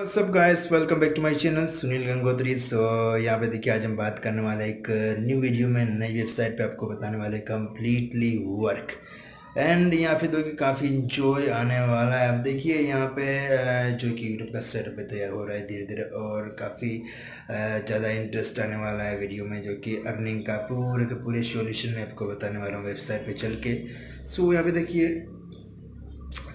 What's up guys, welcome back to my channel Sunil Gangotri. So यहाँ पे देखिए, आज हम बात करने वाले एक न्यू वीडियो में नई वेबसाइट पे आपको बताने वाले कम्प्लीटली वर्क एंड यहाँ पे देखिए काफ़ी इंजॉय आने वाला है। आप देखिए यहाँ पे जो कि यूट्यूब का सेटअप तैयार हो रहा है धीरे धीरे और काफ़ी ज़्यादा इंटरेस्ट आने वाला है वीडियो में, जो कि अर्निंग का पूरे के पूरे सॉल्यूशन मैं आपको बताने वाला हूँ वेबसाइट पे चल के। सो यहाँ पे देखिए,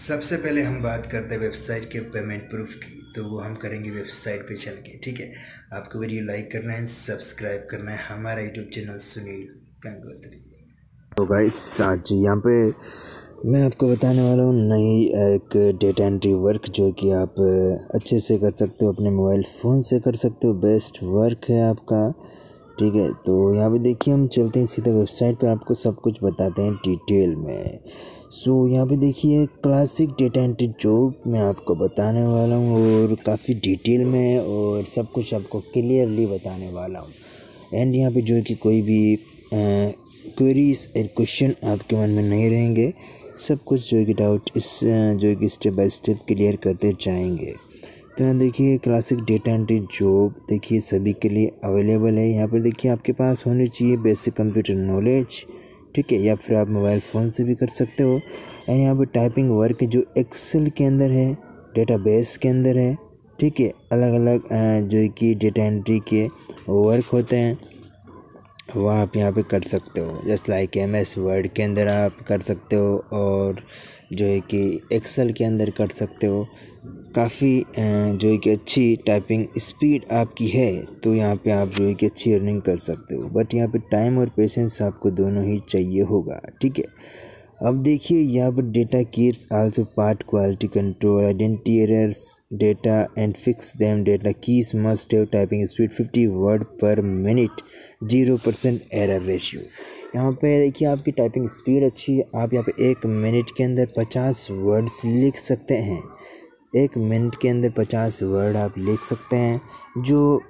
सबसे पहले हम बात करते हैं वेबसाइट के पेमेंट प्रूफ की, तो वो हम करेंगे वेबसाइट पे चल के। ठीक है, आपको वीडियो लाइक करना है, सब्सक्राइब करना है हमारा यूट्यूब चैनल सुनील गंगोत्री। तो गाइस आज यहाँ पे मैं आपको बताने वाला हूँ नई एक डेटा एंट्री वर्क, जो कि आप अच्छे से कर सकते हो, अपने मोबाइल फ़ोन से कर सकते हो। बेस्ट वर्क है आपका। ठीक है, तो यहाँ पे देखिए हम चलते हैं सीधा वेबसाइट पे, आपको सब कुछ बताते हैं डिटेल में। सो यहाँ पे देखिए क्लासिक डेटा एंट्री जॉब मैं आपको बताने वाला हूँ और काफ़ी डिटेल में और सब कुछ आपको क्लियरली बताने वाला हूँ। एंड यहाँ पे जो कि कोई भी क्वेरीज और क्वेश्चन आपके मन में नहीं रहेंगे, सब कुछ जो कि डाउट इस जो कि स्टेप बाय स्टेप क्लियर करते जाएंगे। तो यहाँ देखिए क्लासिक डेटा एंट्री जॉब देखिए सभी के लिए अवेलेबल है। यहाँ पर देखिए आपके पास होनी चाहिए बेसिक कंप्यूटर नॉलेज, ठीक है, या फिर आप मोबाइल फ़ोन से भी कर सकते हो। एंड यहाँ पर टाइपिंग वर्क जो एक्सेल के अंदर है, डेटाबेस के अंदर है, ठीक है, अलग अलग जो कि डेटा एंट्री के वर्क होते हैं वह आप यहाँ पे कर सकते हो। जस्ट लाइक MS वर्ड के अंदर आप कर सकते हो और जो है कि एक्सेल के अंदर कर सकते हो। काफ़ी जो है कि अच्छी टाइपिंग स्पीड आपकी है तो यहाँ पे आप जो है कि अच्छी अर्निंग कर सकते हो, बट यहाँ पे टाइम और पेशेंस आपको दोनों ही चाहिए होगा। ठीक है, अब देखिए यहाँ पर data keys also part quality control identity errors data and fix them. Data keys must have typing speed 50 word per minute, 0% error ratio. यहाँ पे देखिए आपकी टाइपिंग स्पीड अच्छी है, आप यहाँ पे 1 मिनट के अंदर 50 वर्ड्स लिख सकते हैं। 1 मिनट के अंदर 50 वर्ड आप लिख सकते हैं, जो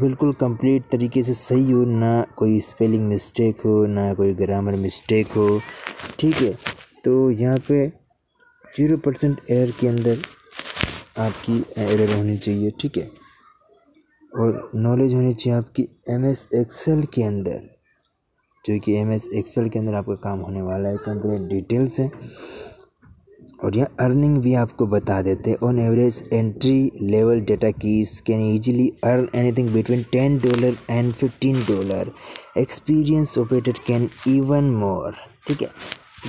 बिल्कुल कंप्लीट तरीके से सही हो, ना कोई स्पेलिंग मिस्टेक हो, ना कोई ग्रामर मिस्टेक हो। ठीक है, तो यहाँ पे 0% एरर के अंदर आपकी एरर होनी चाहिए। ठीक है, और नॉलेज होनी चाहिए आपकी MS एक्सेल के अंदर, जो कि MS एक्सेल के अंदर आपका काम होने वाला है, कंप्लीट डिटेल्स है। और यह अर्निंग भी आपको बता देते हैं। On average entry level data keys can easily earn anything between $10 and $15। Experience operator can even more. ठीक है,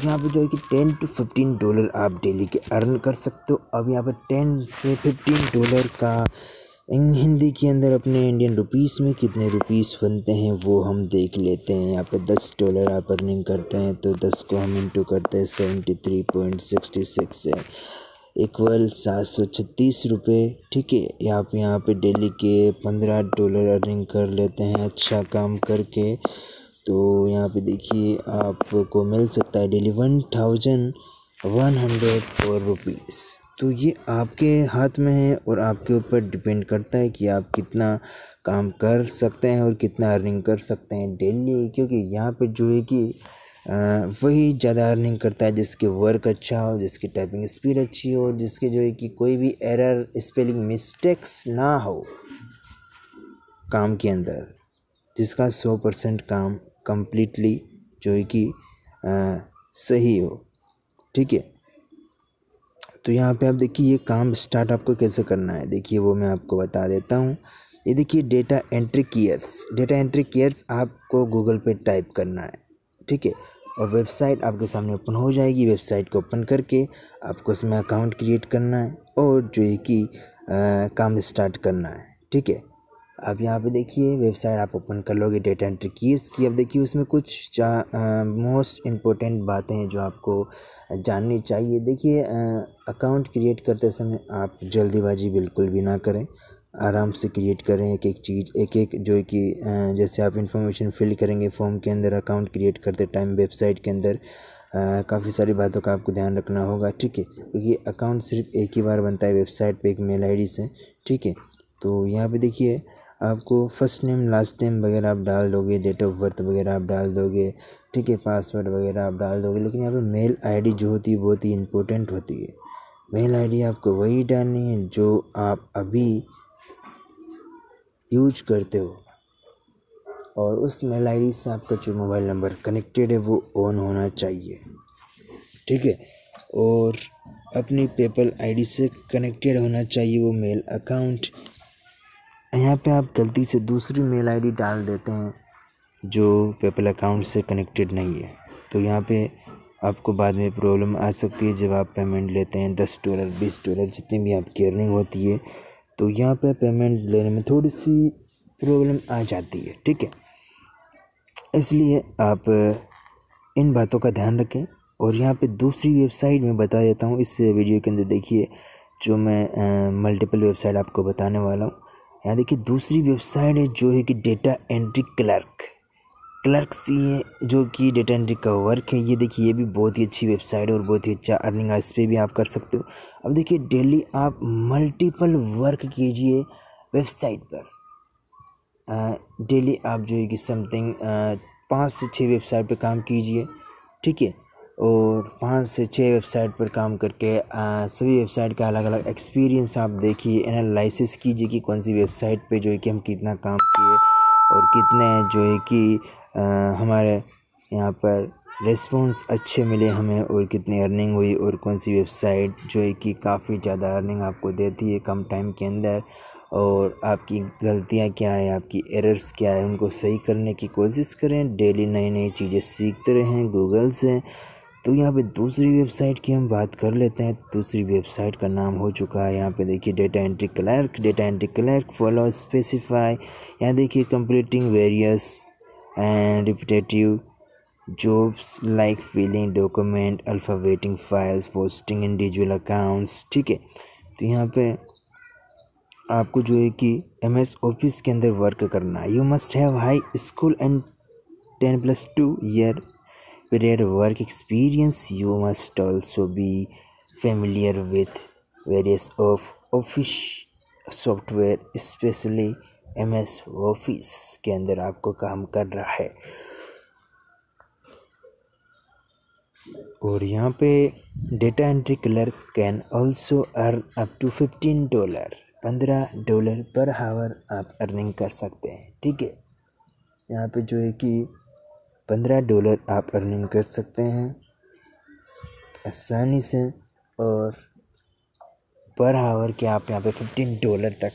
यहाँ पर जो है कि $10 to $15 आप डेली के अर्न कर सकते हो। अब यहाँ पर $10 से $15 का हिंदी के अंदर अपने इंडियन रुपीस में कितने रुपीस बनते हैं वो हम देख लेते हैं। यहाँ पे $10 आप अर्निंग करते हैं तो 10 को हम इंटू करते हैं 73.66 से इक्वल 736 रुपये। ठीक है, यहाँ पे डेली के $15 अर्निंग कर लेते हैं अच्छा काम करके। तो यहाँ पे देखिए आपको मिल सकता है डेली 1,104 रुपीज़। तो ये आपके हाथ में है और आपके ऊपर डिपेंड करता है कि आप कितना काम कर सकते हैं और कितना अर्निंग कर सकते हैं डेली, क्योंकि यहाँ पे जो है कि वही ज़्यादा अर्निंग करता है जिसके वर्क अच्छा हो, जिसकी टाइपिंग स्पीड अच्छी हो, जिसके जो है कि कोई भी एरर स्पेलिंग मिस्टेक्स ना हो काम के अंदर, जिसका 100% काम कम्प्लीटली जो है कि सही हो। ठीक है, तो यहाँ पे आप देखिए ये काम स्टार्ट आपको कैसे करना है, देखिए वो मैं आपको बता देता हूँ। ये देखिए डेटा एंट्री कीज, आपको गूगल पे टाइप करना है। ठीक है, और वेबसाइट आपके सामने ओपन हो जाएगी। वेबसाइट को ओपन करके आपको उसमें अकाउंट क्रिएट करना है और जो है कि काम स्टार्ट करना है। ठीक है, अब यहाँ पे देखिए वेबसाइट आप ओपन कर लोगे डेटा एंट्री कीज की। अब देखिए उसमें कुछ मोस्ट इम्पोर्टेंट बातें हैं जो आपको जाननी चाहिए। देखिए अकाउंट क्रिएट करते समय आप जल्दीबाजी बिल्कुल भी ना करें, आराम से क्रिएट करें एक एक चीज़, एक एक जो कि जैसे आप इन्फॉर्मेशन फिल करेंगे फॉर्म के अंदर, अकाउंट क्रिएट करते टाइम वेबसाइट के अंदर काफ़ी सारी बातों का आपको ध्यान रखना होगा। ठीक है, क्योंकि अकाउंट सिर्फ एक ही बार बनता है वेबसाइट पर एक मेल ID से। ठीक है, तो यहाँ पर देखिए आपको फर्स्ट नेम लास्ट नेम वगैरह आप डाल दोगे, डेट ऑफ बर्थ वगैरह आप डाल दोगे, ठीक है, पासवर्ड वगैरह आप डाल दोगे, लेकिन यहाँ पे मेल ID जो होती है बहुत ही इम्पोर्टेंट होती है। मेल आईडी आपको वही डालनी है जो आप अभी यूज करते हो, और उस मेल आईडी से आपका जो मोबाइल नंबर कनेक्टेड है वो ऑन होना चाहिए, ठीक है। और अपनी पेपल आईडी से कनेक्टेड होना चाहिए वो मेल अकाउंट। यहाँ पे आप गलती से दूसरी मेल आईडी डाल देते हैं जो पेपल अकाउंट से कनेक्टेड नहीं है, तो यहाँ पे आपको बाद में प्रॉब्लम आ सकती है। जब आप पेमेंट लेते हैं $10 $20 जितनी भी आपकी अर्निंग होती है, तो यहाँ पे पेमेंट लेने में थोड़ी सी प्रॉब्लम आ जाती है, ठीक है। इसलिए आप इन बातों का ध्यान रखें। और यहाँ पे दूसरी वेबसाइट में बता देता हूँ इस वीडियो के अंदर, देखिए जो मैं मल्टीपल वेबसाइट आपको बताने वाला हूँ। यहाँ देखिए दूसरी वेबसाइट है जो है कि डेटा एंट्री क्लर्क सी है, जो कि डेटा एंट्री का वर्क है। ये देखिए ये भी बहुत ही अच्छी वेबसाइट है और बहुत ही अच्छा अर्निंग इस पर भी आप कर सकते हो। अब देखिए डेली आप मल्टीपल वर्क कीजिए वेबसाइट पर, डेली आप जो है कि समथिंग 5 से 6 वेबसाइट पर काम कीजिए, ठीक है। और 5 से 6 वेबसाइट पर काम करके सभी वेबसाइट का अलग अलग एक्सपीरियंस आप देखिए, एनालिसिस कीजिए कि कौन सी वेबसाइट पे जो है कि हम कितना काम किए और कितने जो है कि हमारे यहाँ पर रिस्पॉन्स अच्छे मिले हमें, और कितनी अर्निंग हुई, और कौन सी वेबसाइट जो है कि काफ़ी ज़्यादा अर्निंग आपको देती है कम टाइम के अंदर, और आपकी गलतियाँ क्या हैं, आपकी एरर्स क्या है, उनको सही करने की कोशिश करें। डेली नई नई चीज़ें सीखते रहें गूगल से। तो यहाँ पे दूसरी वेबसाइट की हम बात कर लेते हैं। दूसरी वेबसाइट का नाम हो चुका है, यहाँ पे देखिए data entry clerk follow specify. यहाँ देखिए completing various and repetitive jobs like filling document, alphabeting files, posting individual accounts, ठीक है। तो यहाँ पे आपको जो है कि MS ऑफिस के अंदर वर्क करना है। You must have high school and 10+2 year prior work experience. You must also be familiar with various of office software, especially MS Office के अंदर आपको काम कर रहा है। और यहाँ पे data entry clerk can also earn up to $15, $15 पर हावर आप अर्निंग कर सकते हैं, ठीक है। यहाँ पे जो है कि $15 आप अर्निंग कर सकते हैं आसानी से, और पर हावर के आप यहाँ पे $15 तक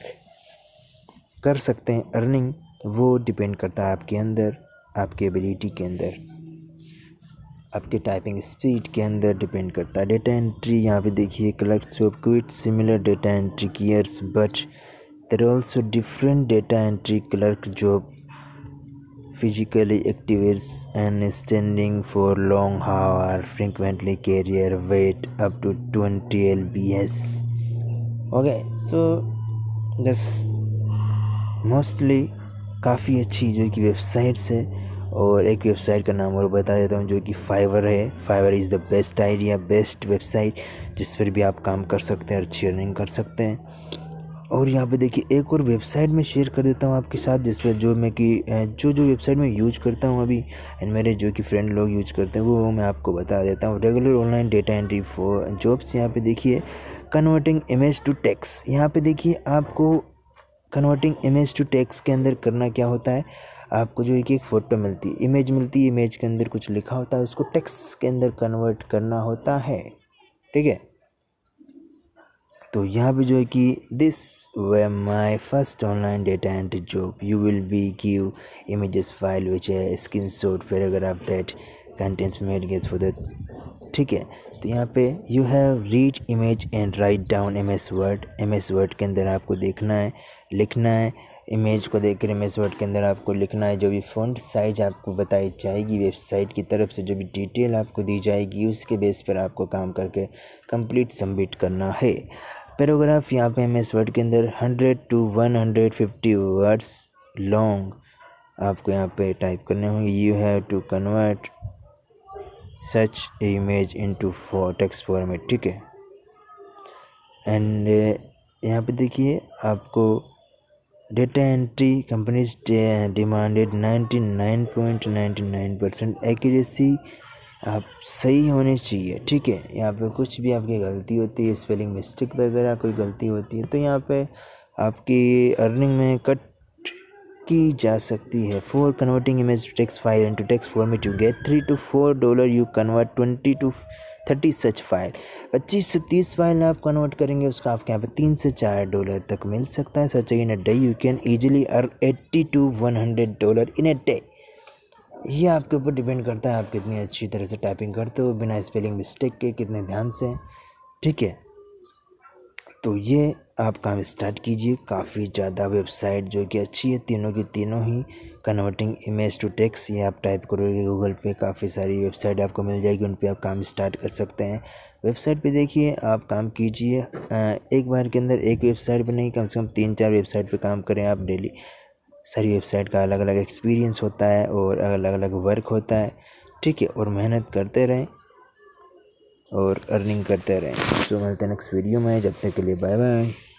कर सकते हैं अर्निंग। वो डिपेंड करता है आपके अंदर, आपके एबिलिटी के अंदर, आपके टाइपिंग स्पीड के अंदर डिपेंड करता है। डेटा एंट्री यहाँ पे देखिए clerk shop quite similar data entry keyers but there also different data entry clerk job physically activates and standing for long hour frequently carrier weight up to 20 lbs. okay, so this mostly काफ़ी अच्छी जो कि websites है। और एक website का नाम और बता देता हूँ जो कि फाइवर है। Fiverr is the best idea, best website जिस पर भी आप काम कर सकते हैं और शेयरिंग कर सकते हैं। और यहाँ पे देखिए एक और वेबसाइट में शेयर कर देता हूँ आपके साथ, जिस पर जो मैं कि जो वेबसाइट में यूज करता हूँ अभी, एंड मेरे जो कि फ्रेंड लोग यूज करते हैं वो मैं आपको बता देता हूँ। Regular online data entry for jobs. यहाँ पे देखिए कन्वर्टिंग इमेज टू टेक्स्ट। यहाँ पे देखिए आपको कन्वर्टिंग इमेज टू टेक्स्ट के अंदर करना क्या होता है, आपको जो है कि एक फ़ोटो मिलती है, इमेज मिलती है, इमेज के अंदर कुछ लिखा होता है, उसको टेक्स्ट के अंदर कन्वर्ट करना होता है, ठीक है। तो यहाँ पे जो है कि this way my first online data entry job. You will be give images file which है screenshot paragraph that contents made guess for that, ठीक है। तो यहाँ पे you have read image and write down MS Word. MS Word के अंदर आपको देखना है, लिखना है, इमेज को देखकर MS वर्ड के अंदर आपको लिखना है। जो भी फ़ॉन्ट साइज आपको बताई जाएगी वेबसाइट की तरफ से, जो भी डिटेल आपको दी जाएगी उसके बेस पर आपको काम करके कंप्लीट सबमिट करना है। पैराग्राफ यहाँ पे MS वर्ड के अंदर 100 to 150 वर्ड्स लॉन्ग आपको यहाँ पे टाइप करने होंगे। You have to convert such a image into text format, ठीक है। एंड यहाँ पे देखिए आपको data entry companies demanded 99.99% accuracy आप सही होने चाहिए, ठीक है। यहाँ पे कुछ भी आपकी गलती होती है, स्पेलिंग मिस्टेक वगैरह कोई गलती होती है तो यहाँ पे आपकी अर्निंग में कट की जा सकती है। For converting image to text file into text format you get $3 to $4 you convert 20 to 30 such file. 25 से 30 फाइल आप कन्वर्ट करेंगे उसका आपके यहाँ पे $3 से $4 तक मिल सकता है। Such in a day you can easily earn $80 to $100 in a day. ये आपके ऊपर डिपेंड करता है आप कितनी अच्छी तरह से टाइपिंग करते हो, बिना स्पेलिंग मिस्टेक के, कितने ध्यान से, ठीक है। तो ये आप काम स्टार्ट कीजिए। काफ़ी ज़्यादा वेबसाइट जो कि अच्छी है, तीनों की तीनों ही कन्वर्टिंग इमेज टू टेक्स्ट, ये आप टाइप करोगे गूगल पे काफ़ी सारी वेबसाइट आपको मिल जाएगी, उन पे आप काम स्टार्ट कर सकते हैं। वेबसाइट पे देखिए आप काम कीजिए, एक बार के अंदर एक वेबसाइट पे नहीं, कम से कम 3-4 वेबसाइट पे काम करें आप डेली। सारी वेबसाइट का अलग अलग एक्सपीरियंस होता है और अलग अलग वर्क होता है, ठीक है। और मेहनत करते रहें और अर्निंग करते रहें। सो मिलते हैं नेक्स्ट वीडियो में, जब तक के लिए बाय बाय।